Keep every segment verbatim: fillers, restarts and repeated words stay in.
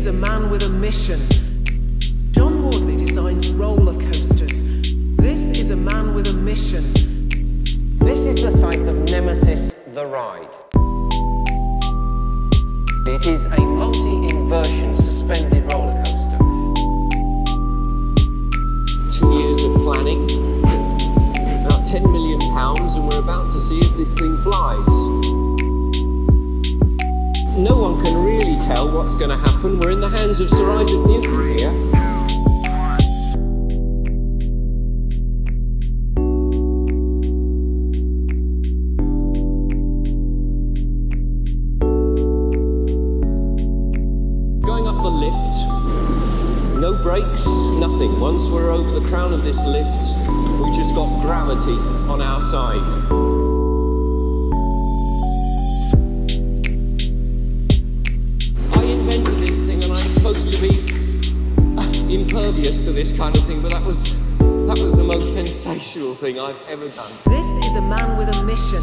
is a man with a mission. John Wardley designs roller coasters. This is a man with a mission. This is the site of Nemesis, the ride. It is a multi-inversion suspended roller coaster. Two years of planning, about ten million pounds, and we're about to see if this thing flies. No one can really tell what's going to happen. We're in the hands of Sir Isaac Newton here. Going up the lift, no brakes, nothing. Once we're over the crown of this lift, we just got gravity on our side. Impervious to this kind of thing, but that was that was the most sensational thing I've ever done. This is a man with a mission.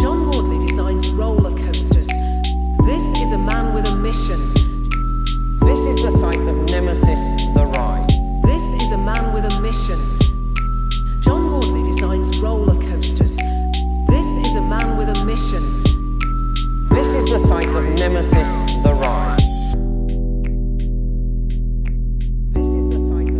John Wardley designs roller coasters. This is a man with a mission. This is the site of Nemesis, the ride. This is a man with a mission. John Wardley designs roller coasters. This is a man with a mission. This is the site of Nemesis, the ride. This is the site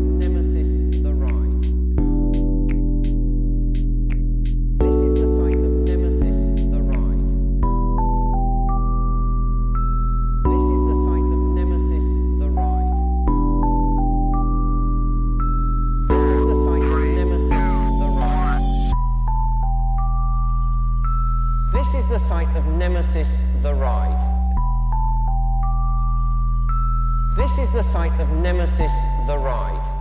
of Nemesis, the ride. This is the site of Nemesis, the ride.